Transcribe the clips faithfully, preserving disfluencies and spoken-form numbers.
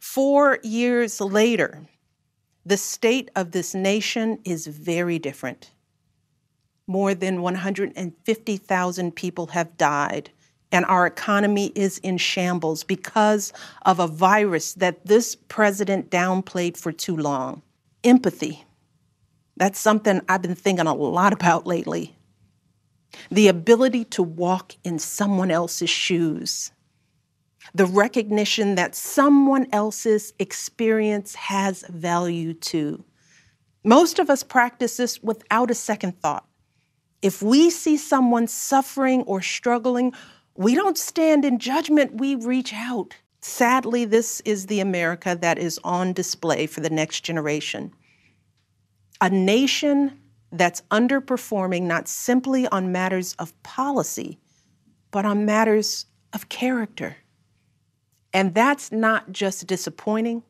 Four years later, the state of this nation is very different. More than one hundred fifty thousand people have died, and our economy is in shambles because of a virus that this president downplayed for too long. Empathy. That's something I've been thinking a lot about lately. The ability to walk in someone else's shoes. The recognition that someone else's experience has value too. Most of us practice this without a second thought. If we see someone suffering or struggling, we don't stand in judgment, we reach out. Sadly, this is the America that is on display for the next generation. A nation that's underperforming not simply on matters of policy, but on matters of character. And that's not just disappointing,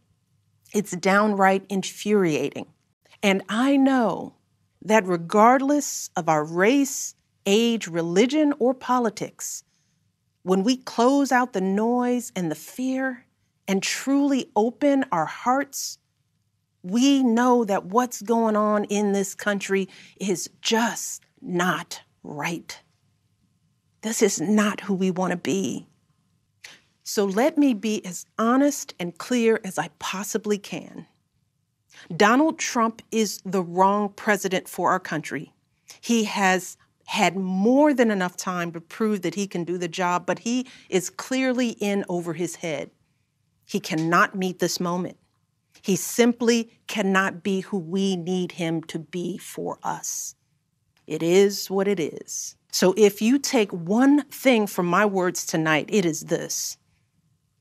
it's downright infuriating. And I know that regardless of our race, age, religion, or politics, when we close out the noise and the fear and truly open our hearts, we know that what's going on in this country is just not right. This is not who we want to be. So let me be as honest and clear as I possibly can. Donald Trump is the wrong president for our country. He has had more than enough time to prove that he can do the job, but he is clearly in over his head. He cannot meet this moment. He simply cannot be who we need him to be for us. It is what it is. So if you take one thing from my words tonight, it is this.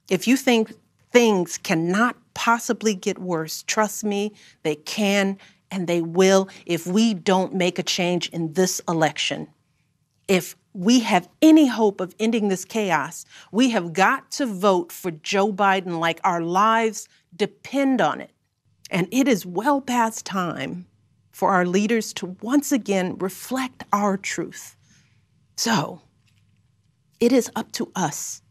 If you think things cannot possibly get worse, trust me, they can and they will if we don't make a change in this election. If we have any hope of ending this chaos, we have got to vote for Joe Biden like our lives depend on it. And it is well past time for our leaders to once again reflect our truth. So it is up to us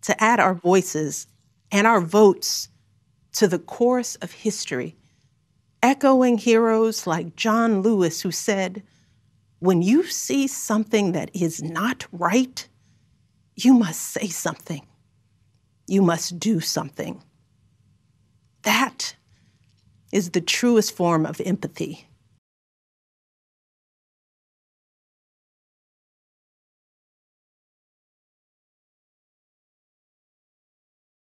to add our voices and our votes to the chorus of history, echoing heroes like John Lewis, who said, "When you see something that is not right, you must say something. You must do something." That is the truest form of empathy.